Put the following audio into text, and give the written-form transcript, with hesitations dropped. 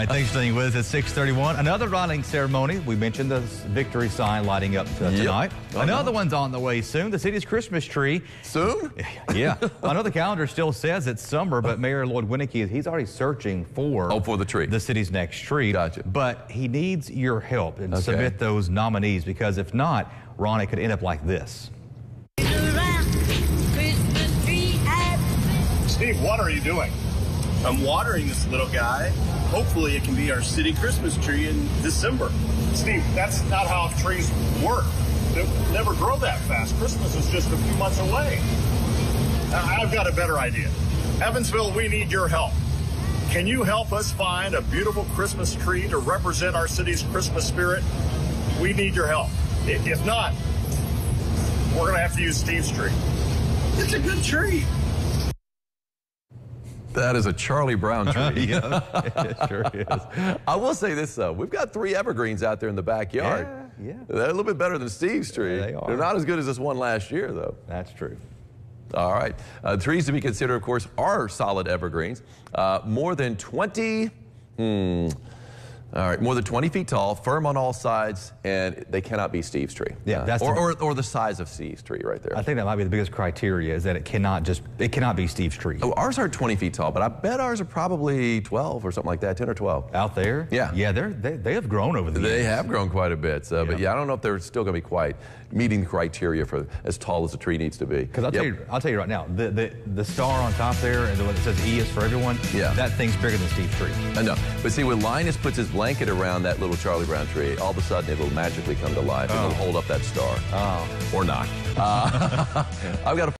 right, thanks for staying with us at 6:31. Another lighting ceremony. We mentioned the victory sign lighting up tonight. Yep. Another one's on the way soon. The city's Christmas tree. Soon? Yeah. I know the calendar still says it's summer, but Mayor Lloyd Winnicke, he's already searching for the tree, the city's next tree. Gotcha. But he needs your help and submit those nominees, because if not, Ron, it could end up like this. Steve, what are you doing? I'm watering this little guy. Hopefully it can be our city Christmas tree in December. Steve, that's not how trees work. They'll never grow that fast. Christmas is just a few months away. I've got a better idea. Evansville, we need your help. Can you help us find a beautiful Christmas tree to represent our city's Christmas spirit? We need your help. If not, we're going to have to use Steve's tree. It's a good tree. That is a Charlie Brown tree. Yeah, it sure is. I will say this, though. We've got three evergreens out there in the backyard. Yeah, yeah. They're a little bit better than Steve's tree. Yeah, they are. They're not as good as this one last year, though. That's true. All right. Trees to be considered, of course, are solid evergreens. More than 20... All right, more than 20 feet tall, firm on all sides, and they cannot be Steve's tree. Yeah, that's or the size of Steve's tree right there. I think that might be the biggest criteria, is that it cannot be Steve's tree. Oh, ours are 20 feet tall, but I bet ours are probably 12 or something like that, 10 or 12. Out there? Yeah. Yeah, they have grown over the years. They have grown quite a bit, so, but yeah, I don't know if they're still going to be quite meeting the criteria for as tall as the tree needs to be. Because I'll tell you right now, the star on top there, and the one that says E is for everyone, that thing's bigger than Steve's tree. I know, but see, when Linus puts his blanket around that little Charlie Brown tree, all of a sudden it'll magically come to life. It'll hold up that star. Or not. I've got a